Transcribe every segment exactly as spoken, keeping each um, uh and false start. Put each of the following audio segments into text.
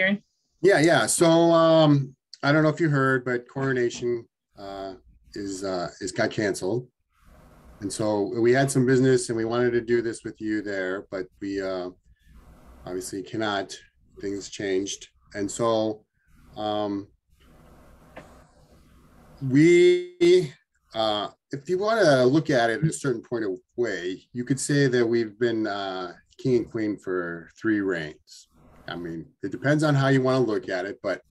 Kieran? Yeah, yeah. So um, I don't know if you heard, but Coronation uh, is uh, is got canceled. And so we had some business and we wanted to do this with you there, but we uh, obviously cannot. Things changed. And so um, we, uh, if you want to look at it in a certain point of way, you could say that we've been uh, king and queen for three reigns. I mean, it depends on how you want to look at it, but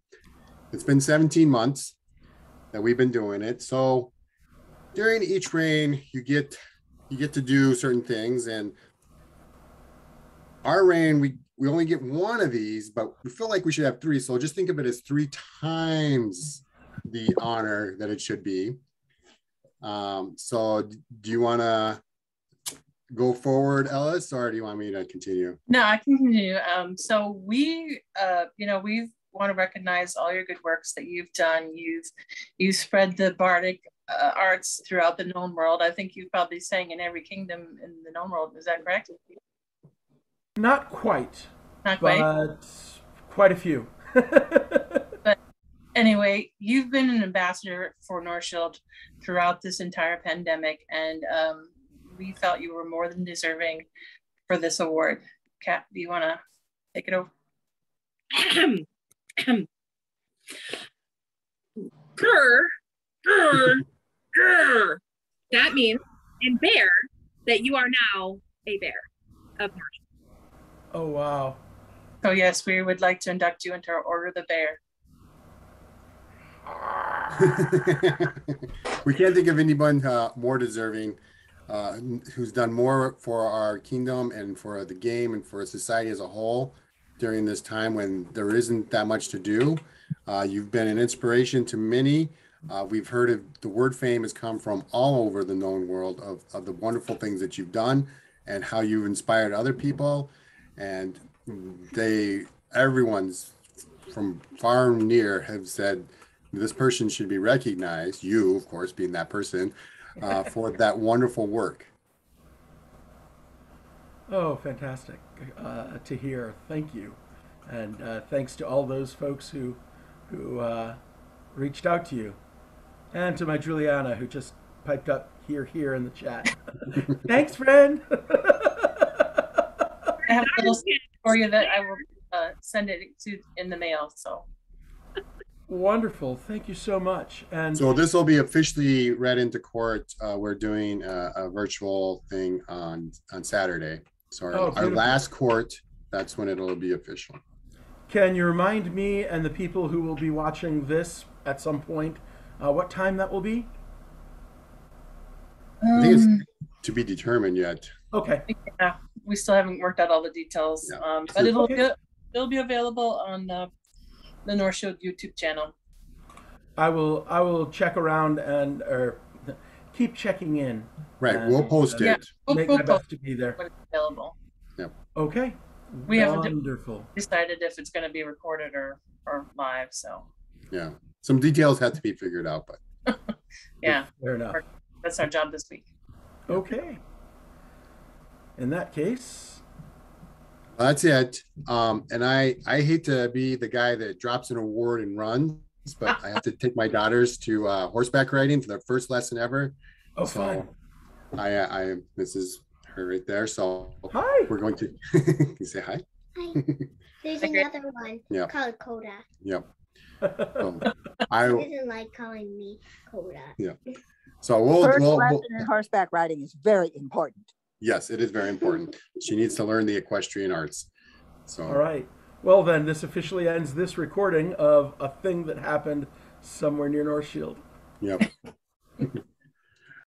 it's been seventeen months that we've been doing it. So during each reign, you get you get to do certain things, and our reign, we we only get one of these, but we feel like we should have three. So just think of it as three times the honor that it should be. Um, so do you want to go forward, Ellis, or do you want me to continue? No, I can continue. Um, so we, uh, you know, we want to recognize all your good works that you've done. You've, you've spread the Bardic uh, arts throughout the known world. I think you probably sang in every kingdom in the known world. Is that correct? Not quite, Not quite. but quite a few. But anyway, you've been an ambassador for Northshield throughout this entire pandemic, and um, we felt you were more than deserving for this award. Kat, do you want to take it over? Grr, grr, grr. That means, and bear, that you are now a bear of Northshield. Oh, wow. So, yes, we would like to induct you into our Order of the Bear. We can't think of anyone uh, more deserving uh, who's done more for our kingdom and for the game and for society as a whole during this time when there isn't that much to do. Uh, you've been an inspiration to many. Uh, we've heard of the word fame has come from all over the known world of, of the wonderful things that you've done and how you've inspired other people. And they, everyone's from far and near have said, this person should be recognized, you, of course, being that person, uh, for that wonderful work. Oh, fantastic uh, to hear. Thank you. And uh, thanks to all those folks who, who uh, reached out to you. And to my Juliana, who just piped up here, here in the chat. Thanks, friend. I have a little for you that I will uh, send it to in the mail. So wonderful! Thank you so much. And so this will be officially read into court. Uh, we're doing a, a virtual thing on on Saturday. So our, oh, our last court. That's when it'll be official. Can you remind me and the people who will be watching this at some point uh, what time that will be? Um, I think it's to be determined yet. Okay. Yeah. We still haven't worked out all the details, yeah. um, but it'll be, it'll be available on uh, the Northshield YouTube channel. I will I will check around and or keep checking in. Right, and we'll post uh, it. Yeah, we'll, make we'll my best to be there. When it's available. Yeah. Okay. We Wonderful. haven't decided if it's going to be recorded or or live. So. Yeah, some details have to be figured out, but. Yeah. Fair enough. That's our job this week. Okay. In that case, that's it. Um, and I, I hate to be the guy that drops an award and runs, but I have to take my daughters to uh, horseback riding for their first lesson ever. Oh, so fine. I, I, this is her right there. So hi. We're going to can you say hi. Hi. There's okay. another one yep. called Coda. Yep. So I doesn't like calling me Coda. Yeah. So we'll. First we'll, lesson we'll, in horseback riding is very important. Yes, it is very important. She needs to learn the equestrian arts. So. All right. Well, then, this officially ends this recording of a thing that happened somewhere near Northshield. Yep.